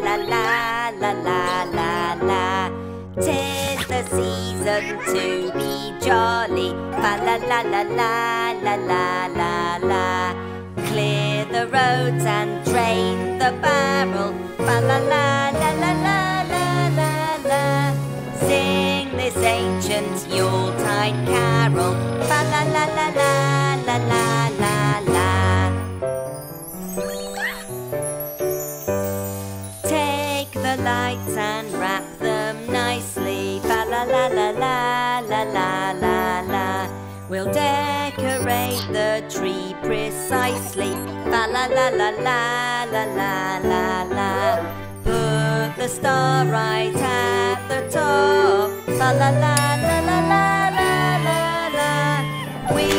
la la la la la la la. 'Tis the season to be jolly. Fa la la la la la la la la. Clear the roads and drain the barrel. Fa la la la la la la la la. Sing this ancient Yuletide carol. Fa la la la la la la la la. Take the lights and wrap them nicely. Fa la la la la la la la la. We'll decorate the tree precisely. Fa la la la la la la la la. Put the star right at the top. Fa la la la la la la la la. We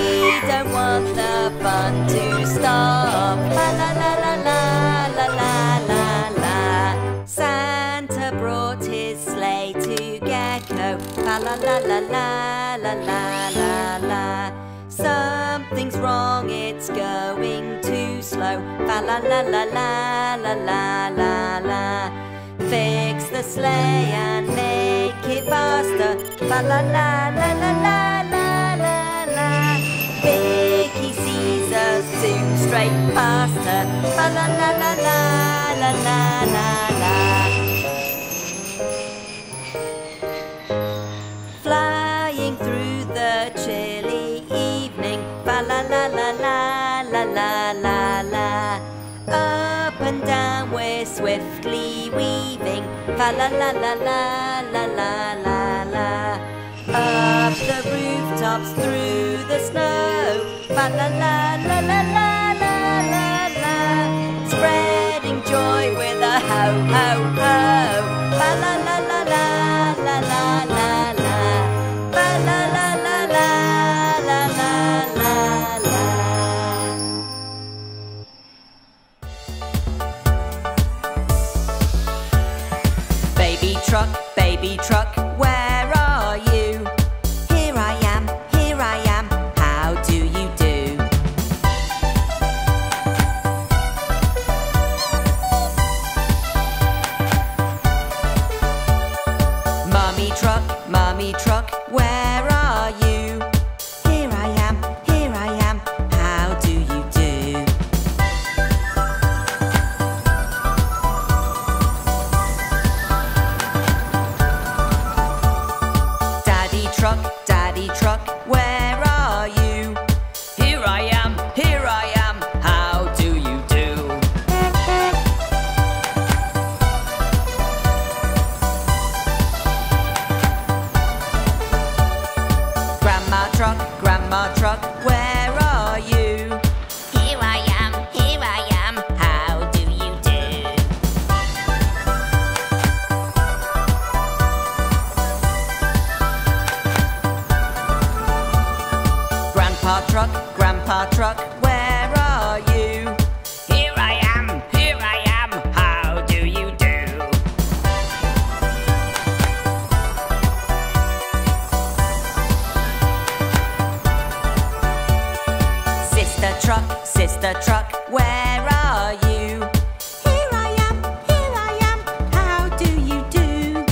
don't want the fun to stop. Fa la la la la la la la la. Santa brought his sleigh to Gecko. Fa la la la la la la la la. Something's wrong, it's going too slow. Fa la la la la la la la la. Fix the sleigh and make it faster. Fa la la la la la la la la. Biggie sees us soon straight past her. Fa la la la la la la la la. Flying through the chilly evening. Fa la la la la la la la la. Up and down we're swiftly weaving. Fa la la la la la la la la. Up the rooftops through the snow. Fa la la la la la la la la. Spreading joy with a ho ho ho. Fa la la la la la la la la. Fa la la la la. Baby truck, where are you? Here I am, how do you do? Mummy truck, where are you? Here I am, how do you do? Daddy truck, where are you? Here I am, how do you do? Grandma truck, where are you? Here I am, how do you do? Grandpa truck, where are you? Here I am, how do you do? Sister truck, where are you? Here I am, how do you do?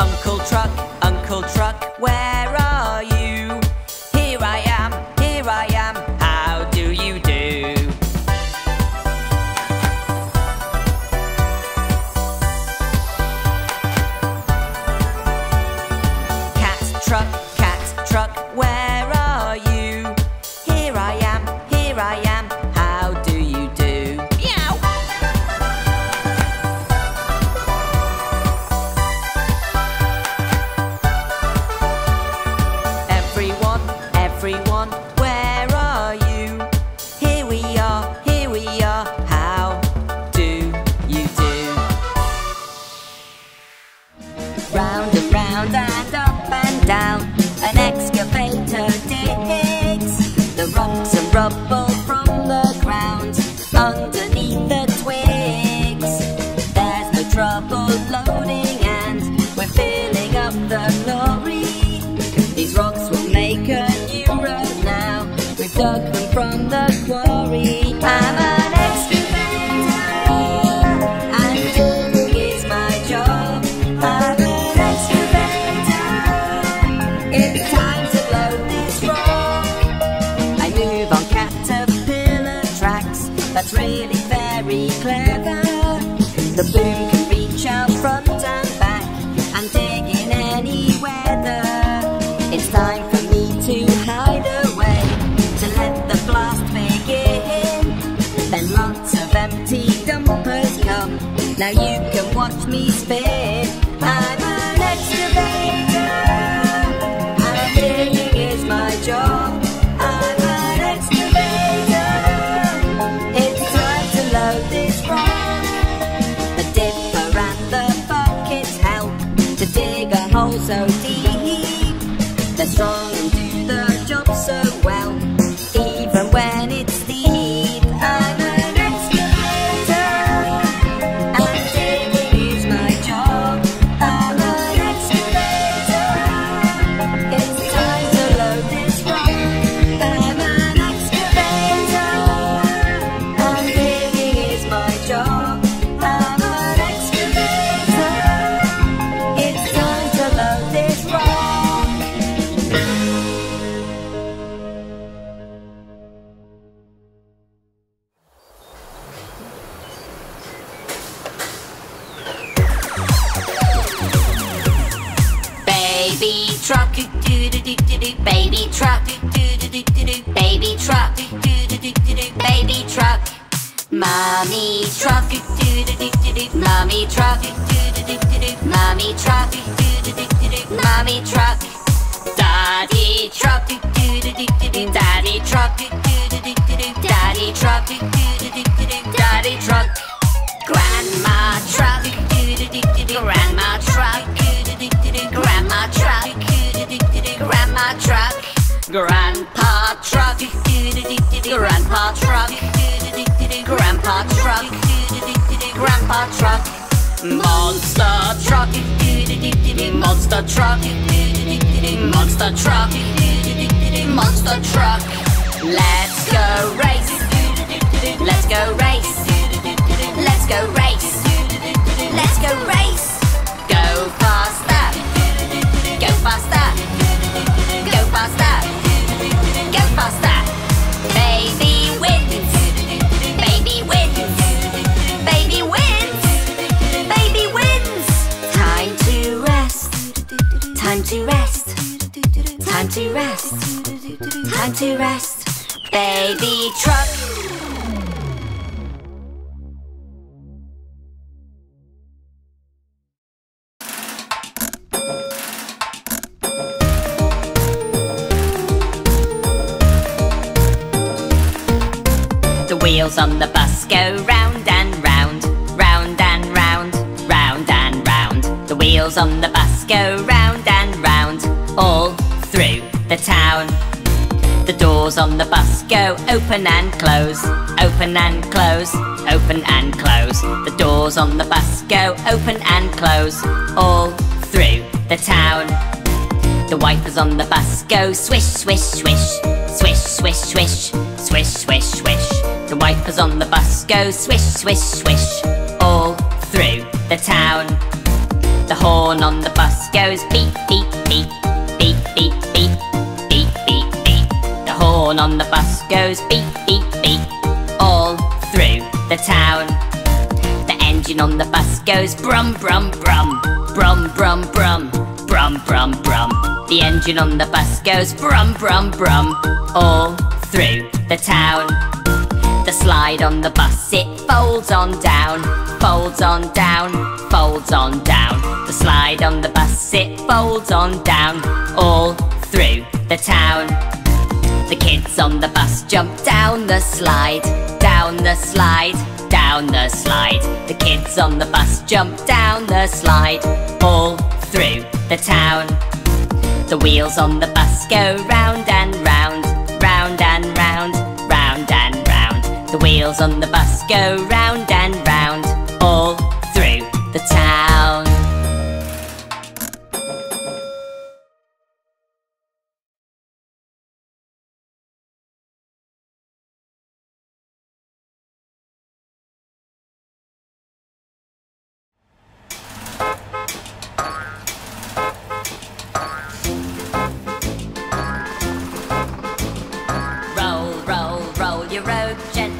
Uncle truck, where are you? Here I am, how do you do? Cat truck, where are you? Here I am, how do you do? Everyone, where are you? Here we are, how do you do? Round and round and up and down, an excavator digs the rocks and rubble from the ground underneath the twigs. There's no trouble loading and we're filling up the lorry. These rocks will make a new duckling from the quarry. I'm an excavator, and digging is my job. I'm an excavator, it's time to load this rock. I move on caterpillar tracks, that's really very clever. The boom can reach out front and back, and dig in any weather. It's time for me to hide away, to let the blast begin. Then lots of empty dumpers come, now you can watch me spin. I'm an excavator, and digging is my job. I'm an excavator, it's time to load this rock. So deep, they're strong and do the job so well, even when it's deep. I'm an excavator, and digging is my job. I'm an excavator, it's time to load this rock. I'm an excavator, and digging is my job. I'm an excavator, it's time love this rock. Baby truck do do do do do, baby truck do do do do do, baby truck do do do do do, baby truck. Mommy truck do do do do do, mommy truck do do do do, mommy truck do. Mommy truck, daddy truck, daddy truck, daddy truck, daddy truck, grandma truck, grandma truck, grandma truck, grandma truck, grandpa truck, grandpa truck, grandpa truck, grandpa truck. Monster truck, monster truck, monster truck, monster truck. Let's go race, let's go race, let's go race, let's go race. Go faster, go faster, go faster, go faster. Baby wins, baby wins, baby wins. Time to rest, time to rest, time to rest, baby truck. The wheels on the bus go round and round, round and round, round and round. The wheels on the bus go round and all through the town. The doors on the bus go open and close, open and close, open and close. The doors on the bus go open and close, all through the town. The wipers on the bus go swish, swish, swish, swish, swish, swish, swish, swish, swish. The wipers on the bus go swish, swish, swish, all through the town. The horn on the bus goes beep, beep, beep, beep, beep, beep, beep, beep, beep. The horn on the bus goes beep, beep, beep, all through the town. The engine on the bus goes brum, brum, brum, brum, brum, brum, brum, brum, brum. The engine on the bus goes brum, brum, brum, all through the town. The slide on the bus, it folds on down, folds on down, folds on down. The slide on the bus, it folds on down, all through the town. The kids on the bus jump down the slide, down the slide, down the slide. The kids on the bus jump down the slide, all through the town. The wheels on the bus go round and round, round and round, round and round. The wheels on the bus go round and round, all through the town.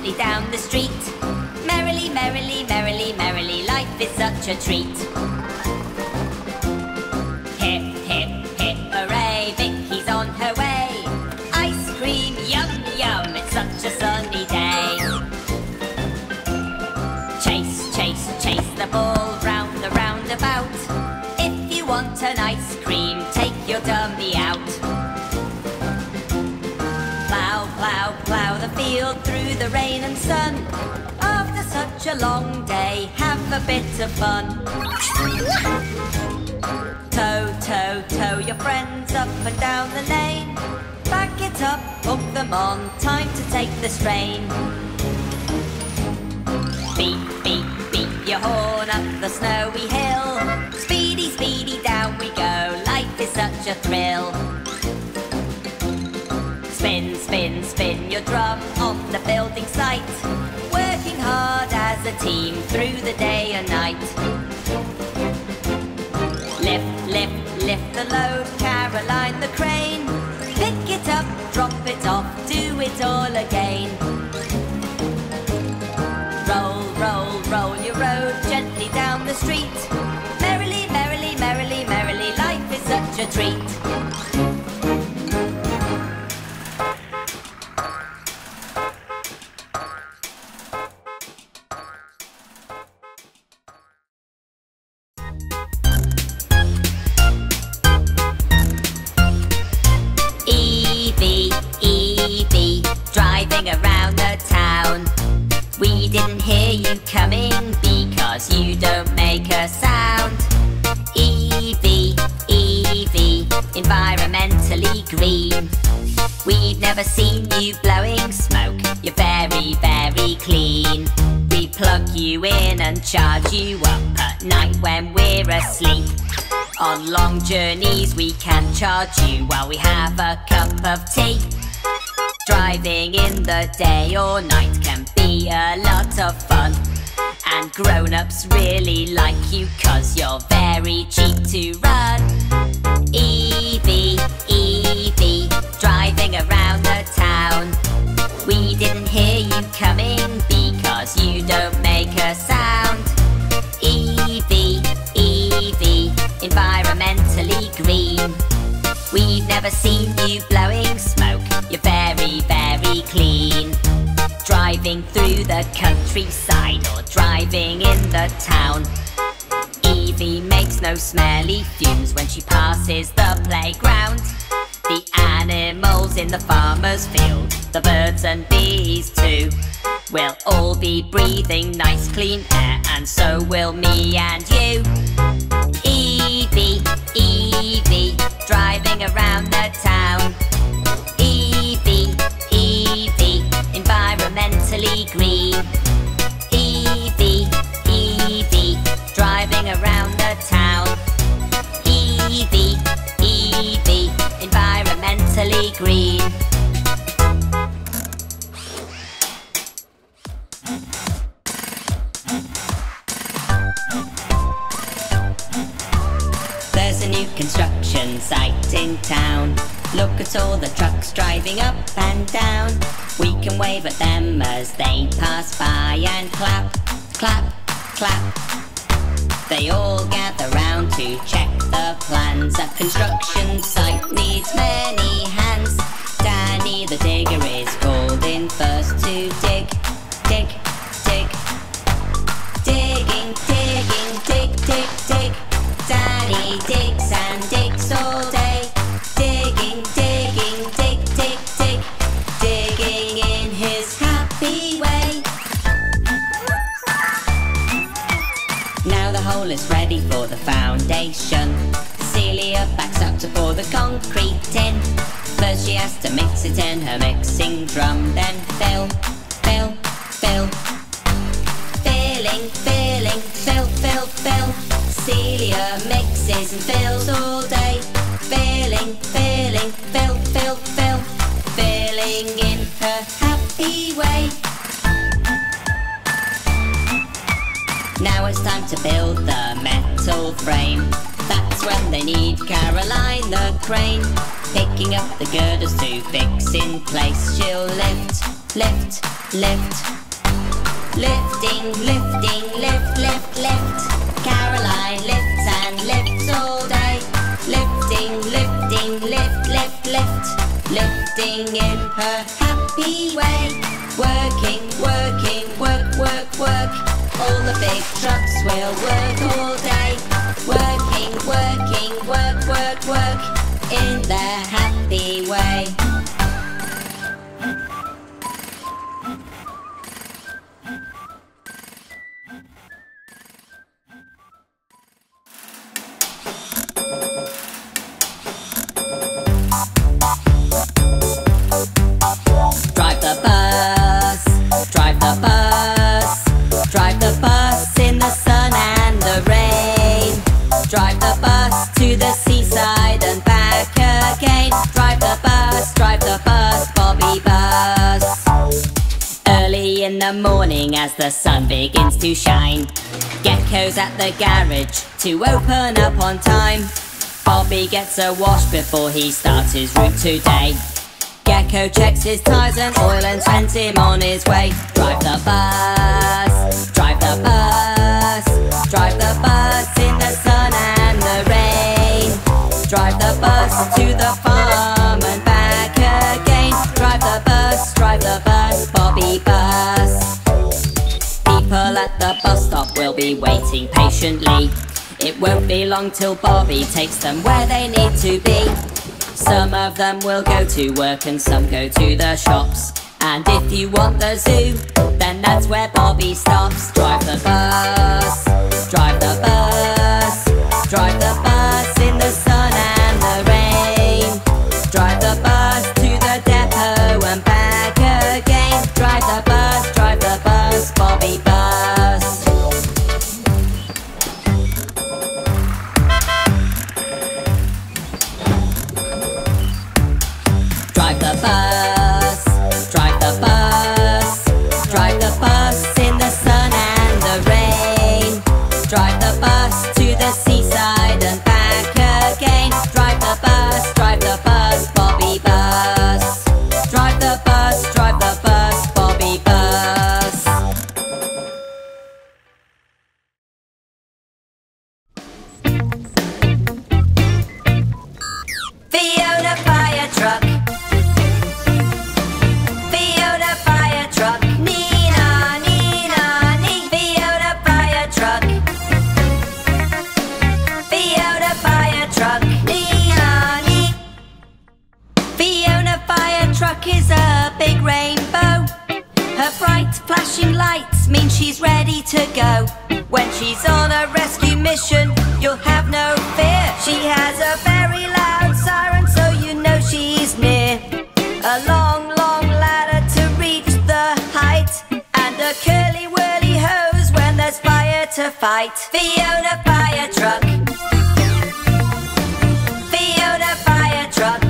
swiftly down the street. Merrily, merrily, merrily, merrily, life is such a treat. Hip, hip, hip, hooray, Vicky's on her way. Ice cream, yum, yum, it's such a sunny day. Chase, chase, chase the ball round the roundabout. If you want an ice cream, take your dummy out. Plough, plough the field through the rain and sun. After such a long day, have a bit of fun. Toe, toe, toe your friends up and down the lane. Back it up, hook them on, time to take the strain. Beep, beep, beep your horn up the snowy hill. Speedy, speedy down we go, life is such a thrill. Spin, spin, spin your drum on the building site. Working hard as a team through the day and night. Lift, lift, lift the load, Caroline the crane. Pick it up, drop it off, do it all again. Roll, roll, roll your road gently down the street. Merrily, merrily, merrily, merrily, life is such a treat. We didn't hear you coming because you don't make a sound. Evie, Evie, environmentally green. We've never seen you blowing smoke, you're very, very clean. We plug you in and charge you up at night when we're asleep. On long journeys we can charge you while we have a cup of tea. Driving in the day or night can be a lot of fun. And grown-ups really like you 'cause you're very cheap to run. Evie, Evie, driving around the town. We didn't hear you coming because you don't make a sound. Evie, Evie, environmentally green. We've never seen you blowing smoke, you're very, very clean. Driving through the countryside or driving in the town, Evie makes no smelly fumes when she passes the playground. The animals in the farmer's field, the birds and bees too, we'll all be breathing nice clean air, and so will me and you. Evie, Evie, driving around the town. Evie, Evie, environmentally green. Evie, Evie, driving around the town. Evie, Evie, environmentally green. New construction site in town. Look at all the trucks driving up and down. We can wave at them as they pass by and clap, clap, clap. They all gather round to check the plans. A construction site needs many hands. Danny the digger is called in first to dig, dig, dig. Digging, digging, dig, dig, dig. Danny digs and digs all day. Digging, digging, dig, dig, dig. Digging in his happy way. Now the hole is ready for the foundation. Cecilia backs up to pour the concrete in. First she has to mix it in her mixing drum. Then fill, fill, fill. Filling, filling, fill, fill, fill. Cecilia mixes and fills all day. Filling, filling, fill, fill, fill. Filling in her happy way. Now it's time to build the metal frame. That's when they need Caroline the crane. Picking up the girders to fix in place. She'll lift, lift, lift. Lifting, lifting, lift, lift, lift. Caroline lifts and lifts all day. Lifting, lifting, lift, lift, lift. Lifting in her happy way. Working, working, work, work, work. All the big trucks will work all day. Working, working, work, work, work. In their happy way. Morning as the sun begins to shine. Gecko's at the garage to open up on time. Bobby gets a wash before he starts his route today. Gecko checks his tyres and oil and sends him on his way. Drive the bus, drive the bus, drive the bus in the sun and the rain. Drive the bus to the farm and back again. Drive the bus, Bobby bus. People at the bus stop will be waiting patiently. It won't be long till Bobby takes them where they need to be. Some of them will go to work and some go to the shops. And if you want the zoo, then that's where Bobby stops. Drive the bus, drive the bus, drive the bus in the sun and the rain. Drive the bus to the depot and back. Drive the bus, Bobby bus. Drive the bus, drive the bus, drive the bus in the sun and the rain. Drive the bus to the seaside and back again. Drive the bus, Bobby bus. Drive the bus, Bobby bus. Fiona fire truck. Fiona fire truck. Nina, Nina, Nina. Fiona fire truck. Fiona fire truck. Nina, Nina. Fiona fire truck is a big rainbow. Her bright flashing lights mean she's ready to go. When she's on a rescue mission, you'll have no fear. She has a very loud siren, so you know she's near. A long, long ladder to reach the height, and a curly whirly hose when there's fire to fight. Fiona fire truck. Fiona fire truck.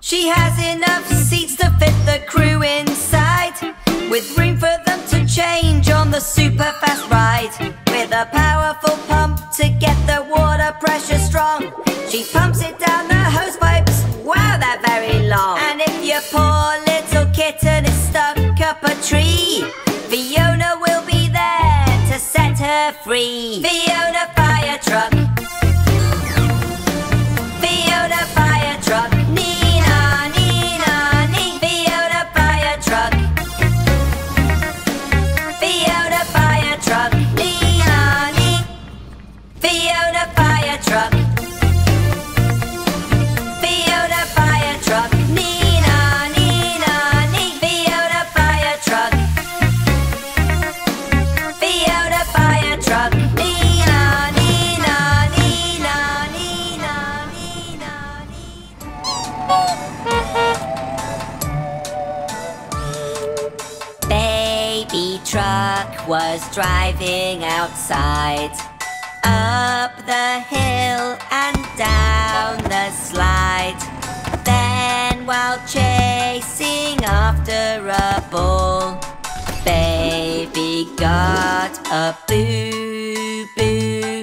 She has enough seats to fit the crew inside, with room for them to change on the super fast ride. With a powerful pump to get the water pressure strong, she pumps it down the hose pipes. Wow, they're very long. And if your poor little kitten is stuck up a tree, Fiona will be there to set her free. Fiona fire truck. Fiona fire truck. Fiona fire truck. Fiona fire truck. Nina, Nina, Nina. Fiona fire truck. Fiona fire truck. Nina, Nina, Nina, Nina, Nina, Nina. Baby truck was driving outside. Up the hill and down the slide. Then while chasing after a ball, baby got a boo-boo.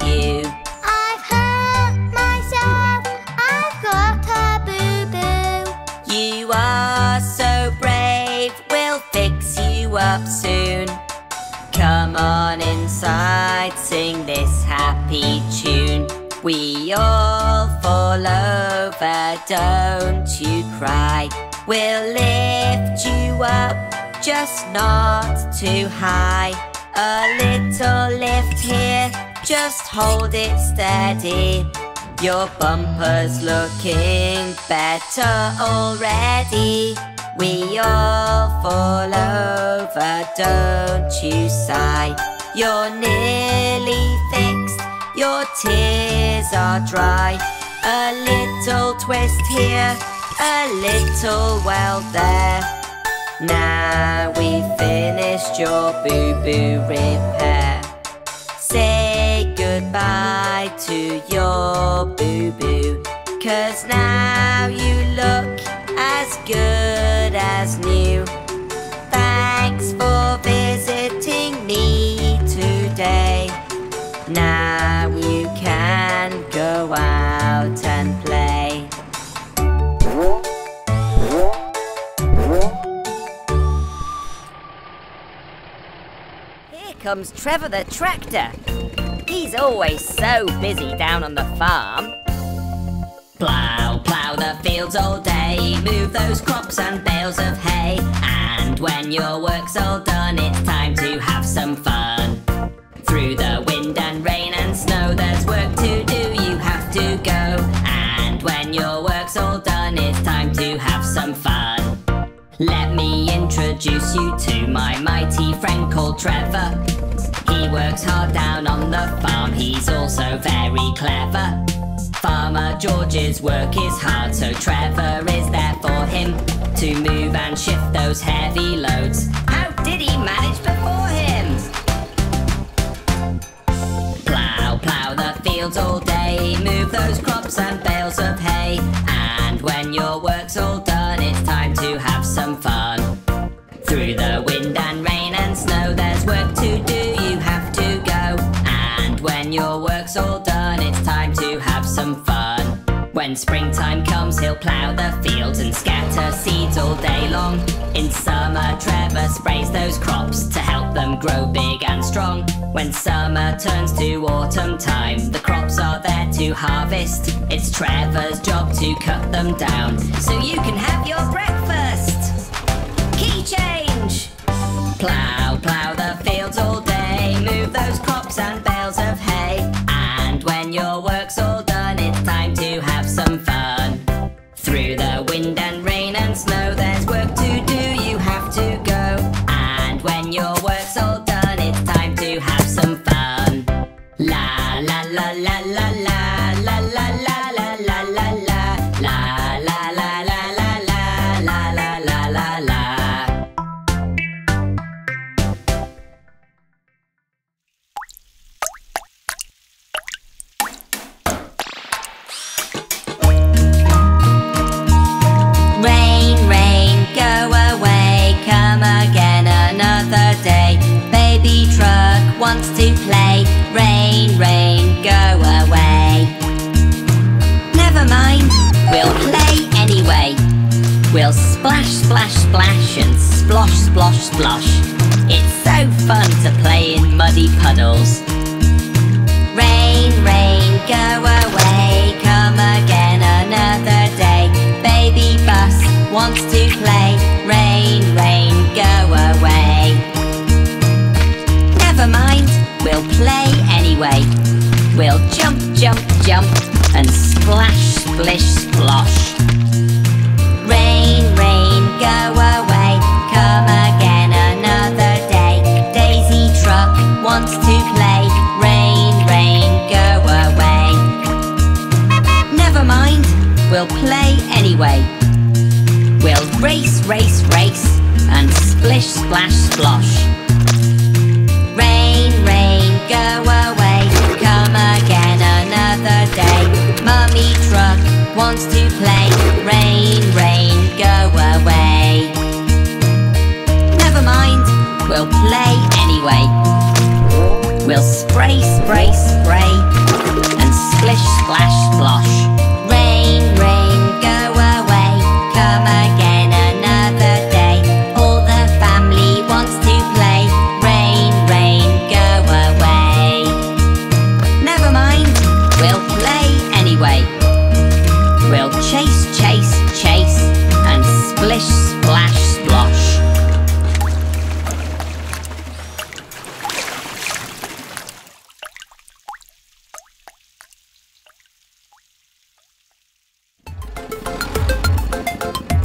you? I've hurt myself, I've got a boo-boo. You are so brave, we'll fix you up soon. Come on inside, sing this happy tune. We all fall over, don't you cry. We'll lift you up, just not too high. A little lift here, just hold it steady. Your bumper's looking better already. We all fall over, don't you sigh. You're nearly fixed, your tears are dry. A little twist here, a little weld there. Now we've finished your boo-boo repair. Say goodbye to your boo-boo, 'cause now you look as good as new. Thanks for visiting me today. Now you can go out and play. Comes Trevor the tractor. He's always so busy down on the farm. Plough, plough the fields all day, move those crops and bales of hay. And when your work's all done, it's time to have some fun. Through the wind and rain and snow, there's work to do, you have to go. And when your work's all done, it's time to have some fun. Let me introduce you to my mighty friend called Trevor. He works hard down on the farm, he's also very clever. Farmer George's work is hard, so Trevor is there for him to move and shift those heavy loads. How did he manage before him? Plough, plough the fields all day, move those crops and bales of hay. And when your work's all done, it's time to have some fun. Through the wind and rain and snow, there's work to do, you have to go. And when your work's all done, it's time to have some fun. When springtime comes, he'll plough the fields and scatter seeds all day long. In summer, Trevor sprays those crops to help them grow big and strong. When summer turns to autumn time, the crops are there to harvest. It's Trevor's job to cut them down, so you can have your breakfast. Key change! Plough, plough the fields all day, move those crops and bales of hay. And when your work's all done, it's time to have some fun. Through the wind and rain and snow, there's work to do, you have to go. And when your work's all done, it's time to have some fun. La la la la la la la la la la la la la la la la la la la la la la la. Rain, rain, go away, come again another day. Baby truck wants to play. Rain, rain, go away. Never mind, we'll play anyway. We'll splash, splash, splash and splosh, splosh, splosh. It's so fun to play in muddy puddles. Rain, rain, go away, come again another day. Baby bus wants to play. Rain, rain, go away. Never mind, we'll play anyway. We'll jump, jump, jump and splash, splish, splosh. Rain, rain, go away, come again another day. Daisy truck wants to play. Rain, rain, go away. Never mind, we'll play anyway. We'll race, race, race and splish, splash, splosh. Rain, rain, go away, come again another day. Mummy truck wants to play. Rain, rain, go away. Never mind, we'll play anyway. we'll spray, spray, spray, and splish, splash, splosh. Rain, rain, go away, come again another day. All the family wants to play. Rain, rain, go away. Never mind, we'll play anyway. We'll chase, chase, chase, and splish, splash, splosh.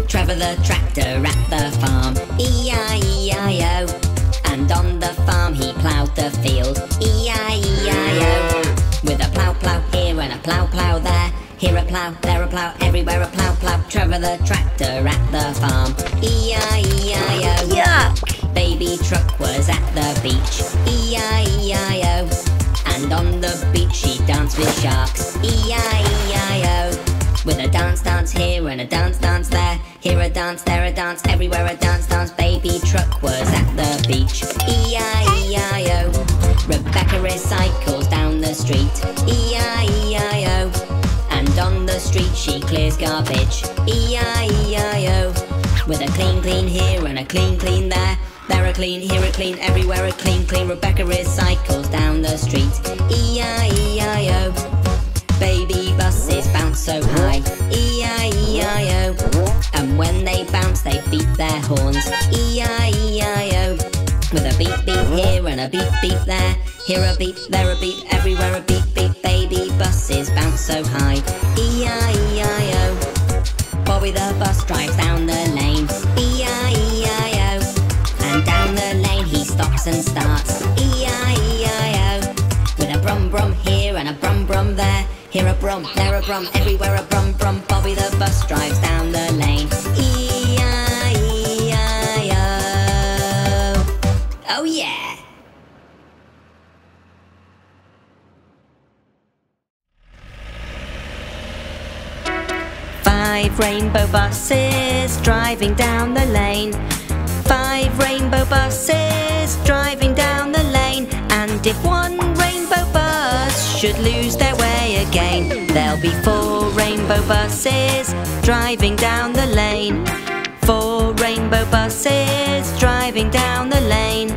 Trevor the tractor at the farm, E-I-E-I-O. And on the farm he ploughed the field, E-I-E-I-O. With a plough, plough here and a plough, plough there. Here a plough, there a plough, everywhere a plough, plough. Trevor the tractor at the farm, E-I-E-I-O. Yuck! Baby truck was at the beach, E-I-E-I-O. And on the beach she danced with sharks, E-I-E-I-O. With a dance, dance here and a dance, dance there. Here a dance, there a dance, everywhere a dance, dance. Baby truck was at the beach, E-I-E-I-O. Rebecca recycles down the street, E-I-E-I-O. And on the street she clears garbage, E-I-E-I-O. With a clean, clean here and a clean, clean there. There a clean, here a clean, everywhere a clean, clean. Rebecca recycles down the street, E-I-E-I-O. Baby buses bounce so high, E-I-E-I-O. And when they bounce they beat their horns, E-I-E-I-O. With a beep beep here and a beep beep there. Here a beep, there a beep, everywhere a beep beep. Baby buses bounce so high, E-I-E-I-O. Bobby the bus drives down the lane, E-I-E-I-O. And down the lane he stops and starts, E-I-E-I-O. With a brum brum here and a brum brum there. Here a brum, there a brum, everywhere a brum brum. Bobby the bus drives down the lane, E-I-E-I-O. Oh yeah! Five rainbow buses driving down the lane. Five rainbow buses driving down the lane. And if one rainbow bus should lose their way again, there'll be four rainbow buses driving down the lane. Four rainbow buses driving down the lane.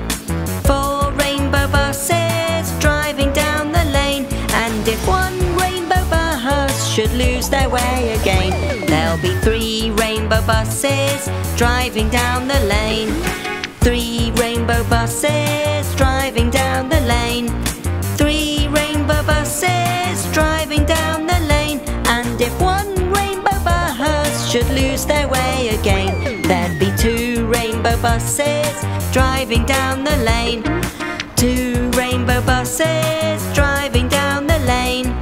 Four rainbow buses driving down the lane. And if one rainbow bus should lose their way again, there'll be three rainbow buses driving down the lane. Three rainbow buses driving down the lane. Three rainbow buses driving down the lane. And if one rainbow bus should lose their way again, there'd be two rainbow buses driving down the lane. Two rainbow buses driving down the lane.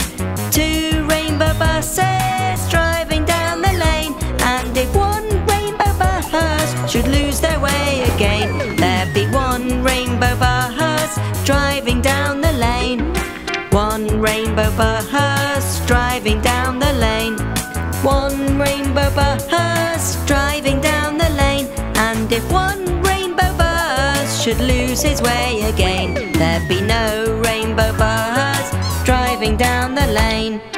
Two rainbow buses driving down the lane. And if one rainbow bus should lose their way again, there'd be one rainbow bus driving down the lane. One rainbow bus driving down the lane. One rainbow bus driving down the lane. And if one rainbow bus should lose his way again, there'd be no rainbow bus driving down the lane.